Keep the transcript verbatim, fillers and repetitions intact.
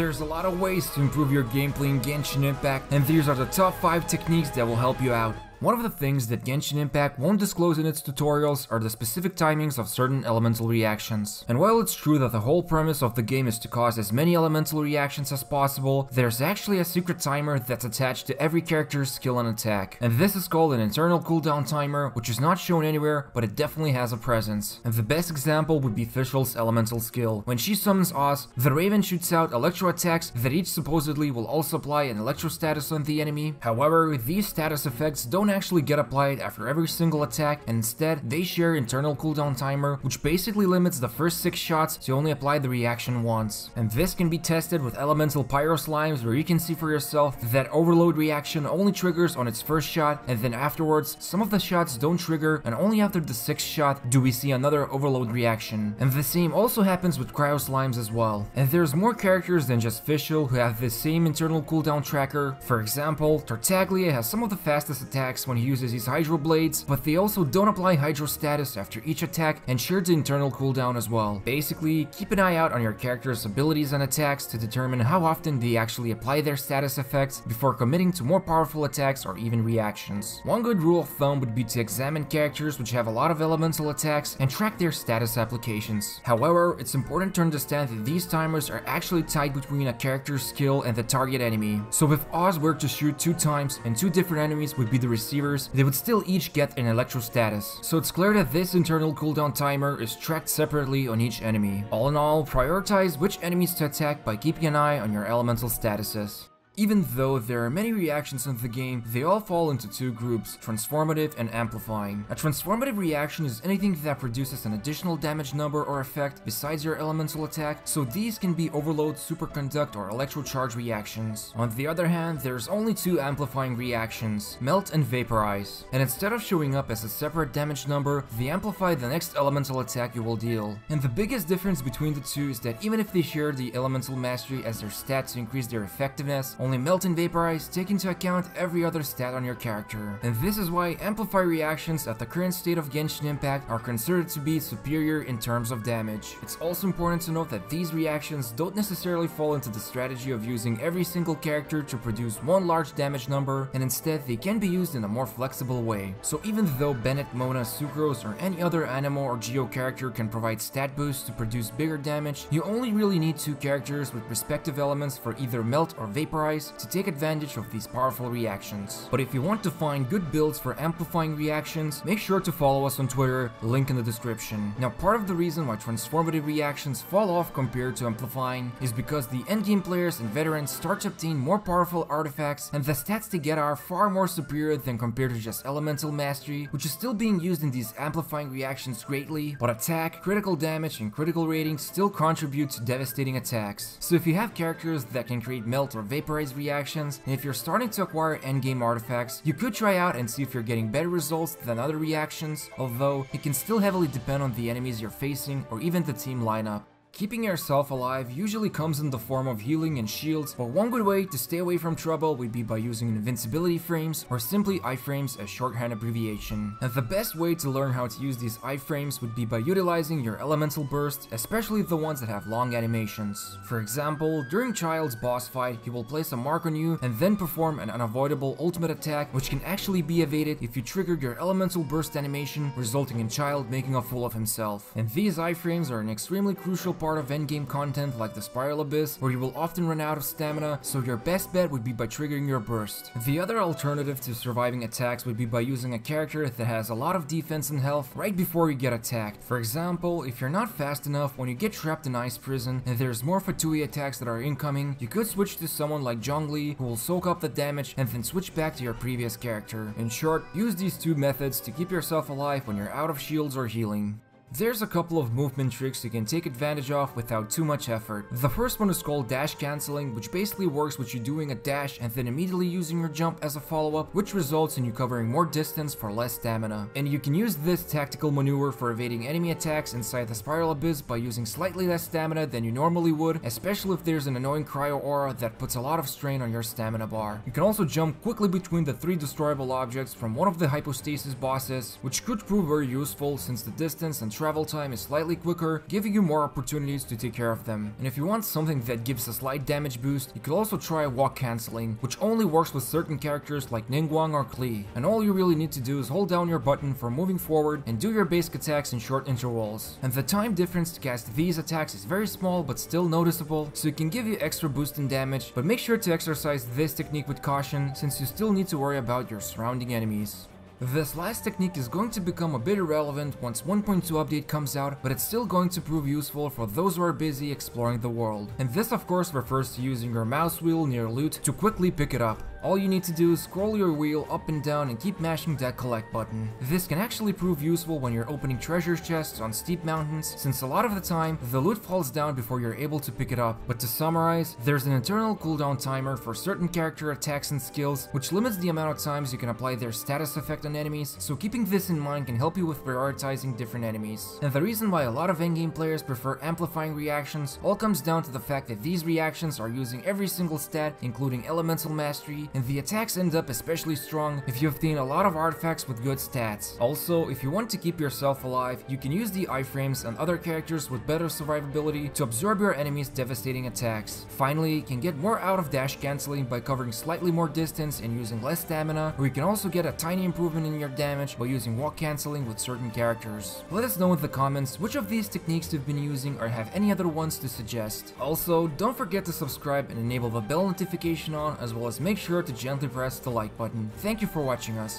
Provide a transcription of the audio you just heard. there's a lot of ways to improve your gameplay in Genshin Impact, and these are the top five techniques that will help you out. One of the things that Genshin Impact won't disclose in its tutorials are the specific timings of certain elemental reactions. And while it's true that the whole premise of the game is to cause as many elemental reactions as possible, there's actually a secret timer that's attached to every character's skill and attack. And this is called an internal cooldown timer, which is not shown anywhere, but it definitely has a presence. And the best example would be Fischl's elemental skill. When she summons Oz, the Raven shoots out electro attacks that each supposedly will also apply an electro status on the enemy. However, these status effects don't actually get applied after every single attack, and instead they share internal cooldown timer, which basically limits the first six shots to only apply the reaction once. And this can be tested with elemental pyro slimes, where you can see for yourself that overload reaction only triggers on its first shot, and then afterwards some of the shots don't trigger, and only after the sixth shot do we see another overload reaction. And the same also happens with cryo slimes as well. And there's more characters than just Fischl who have the same internal cooldown tracker. For example, Tartaglia has some of the fastest attacks when he uses his hydro blades, but they also don't apply hydro status after each attack and share the internal cooldown as well. Basically, keep an eye out on your character's abilities and attacks to determine how often they actually apply their status effects before committing to more powerful attacks or even reactions. One good rule of thumb would be to examine characters which have a lot of elemental attacks and track their status applications. However, it's important to understand that these timers are actually tied between a character's skill and the target enemy. So if Oz were to shoot two times and two different enemies would be the receiver, they would still each get an electro status. So it's clear that this internal cooldown timer is tracked separately on each enemy. All in all, prioritize which enemies to attack by keeping an eye on your elemental statuses. Even though there are many reactions in the game, they all fall into two groups, transformative and amplifying. A transformative reaction is anything that produces an additional damage number or effect besides your elemental attack, so these can be overload, superconduct, or electrocharge reactions. On the other hand, there's only two amplifying reactions, melt and vaporize. And instead of showing up as a separate damage number, they amplify the next elemental attack you will deal. And the biggest difference between the two is that even if they share the elemental mastery as their stat to increase their effectiveness, only melt and vaporize take into account every other stat on your character. And this is why amplify reactions at the current state of Genshin Impact are considered to be superior in terms of damage. It's also important to note that these reactions don't necessarily fall into the strategy of using every single character to produce one large damage number, and instead they can be used in a more flexible way. So even though Bennett, Mona, Sucrose, or any other Anemo or Geo character can provide stat boosts to produce bigger damage, you only really need two characters with respective elements for either melt or vaporize to take advantage of these powerful reactions. But if you want to find good builds for amplifying reactions, make sure to follow us on Twitter, link in the description. Now, part of the reason why transformative reactions fall off compared to amplifying is because the endgame players and veterans start to obtain more powerful artifacts, and the stats they get are far more superior than compared to just elemental mastery, which is still being used in these amplifying reactions greatly, but attack, critical damage, and critical ratings still contribute to devastating attacks. So if you have characters that can create melt or vaporize reactions, and if you're starting to acquire endgame artifacts, you could try out and see if you're getting better results than other reactions, although it can still heavily depend on the enemies you're facing or even the team lineup. Keeping yourself alive usually comes in the form of healing and shields, but one good way to stay away from trouble would be by using invincibility frames, or simply iframes as shorthand abbreviation. And the best way to learn how to use these iframes would be by utilizing your elemental bursts, especially the ones that have long animations. For example, during Child's boss fight, he will place a mark on you and then perform an unavoidable ultimate attack, which can actually be evaded if you triggered your elemental burst animation, resulting in Child making a fool of himself. And these iframes are an extremely crucial part of endgame content like the Spiral Abyss, where you will often run out of stamina, so your best bet would be by triggering your burst. The other alternative to surviving attacks would be by using a character that has a lot of defense and health right before you get attacked. For example, if you're not fast enough when you get trapped in Ice Prison and there's more Fatui attacks that are incoming, you could switch to someone like Zhongli, who will soak up the damage and then switch back to your previous character. In short, use these two methods to keep yourself alive when you're out of shields or healing. There's a couple of movement tricks you can take advantage of without too much effort. The first one is called dash cancelling, which basically works with you doing a dash and then immediately using your jump as a follow-up, which results in you covering more distance for less stamina. And you can use this tactical maneuver for evading enemy attacks inside the Spiral Abyss by using slightly less stamina than you normally would, especially if there's an annoying cryo aura that puts a lot of strain on your stamina bar. You can also jump quickly between the three destroyable objects from one of the Hypostasis bosses, which could prove very useful since the distance and travel time is slightly quicker, giving you more opportunities to take care of them. And if you want something that gives a slight damage boost, you could also try walk cancelling, which only works with certain characters like Ningguang or Klee. And all you really need to do is hold down your button for moving forward and do your basic attacks in short intervals. And the time difference to cast these attacks is very small but still noticeable, so it can give you extra boost in damage, but make sure to exercise this technique with caution since you still need to worry about your surrounding enemies. This last technique is going to become a bit irrelevant once one point two update comes out, but it's still going to prove useful for those who are busy exploring the world. And this of course refers to using your mouse wheel near loot to quickly pick it up. All you need to do is scroll your wheel up and down and keep mashing that collect button. This can actually prove useful when you're opening treasure chests on steep mountains, since a lot of the time the loot falls down before you're able to pick it up. But to summarize, there's an internal cooldown timer for certain character attacks and skills, which limits the amount of times you can apply their status effect on enemies, so keeping this in mind can help you with prioritizing different enemies. And the reason why a lot of endgame players prefer amplifying reactions all comes down to the fact that these reactions are using every single stat, including elemental mastery, and the attacks end up especially strong if you obtain a lot of artifacts with good stats. Also, if you want to keep yourself alive, you can use the iframes and other characters with better survivability to absorb your enemies' devastating attacks. Finally, you can get more out of dash cancelling by covering slightly more distance and using less stamina, or you can also get a tiny improvement in your damage by using walk cancelling with certain characters. Let us know in the comments which of these techniques you've been using or have any other ones to suggest. Also, don't forget to subscribe and enable the bell notification on, as well as make sure to gently press the like button. Thank you for watching us.